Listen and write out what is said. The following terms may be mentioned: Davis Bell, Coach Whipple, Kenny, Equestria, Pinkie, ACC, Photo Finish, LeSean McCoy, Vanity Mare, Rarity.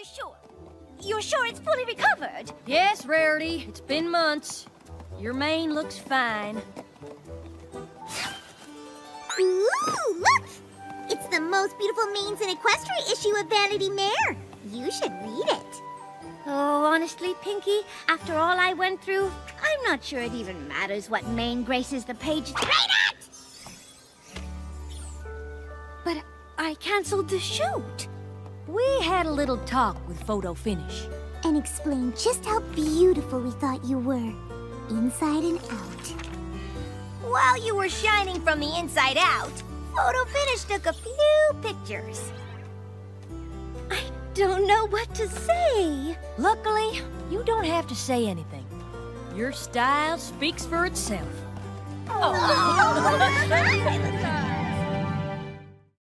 you sure? You're sure it's fully recovered? Yes, Rarity. It's been months. Your mane looks fine. Ooh, look! It's the most beautiful manes in Equestria issue of Vanity Mare. You should read it. Oh, honestly, Pinkie, after all I went through, I'm not sure it even matters what mane graces the page. Read it! But I canceled the shoot. We had a little talk with Photo Finish. And explained just how beautiful we thought you were, inside and out. While you were shining from the inside out, Photo Finish took a few pictures. I don't know what to say. Luckily, you don't have to say anything. Your style speaks for itself. Oh.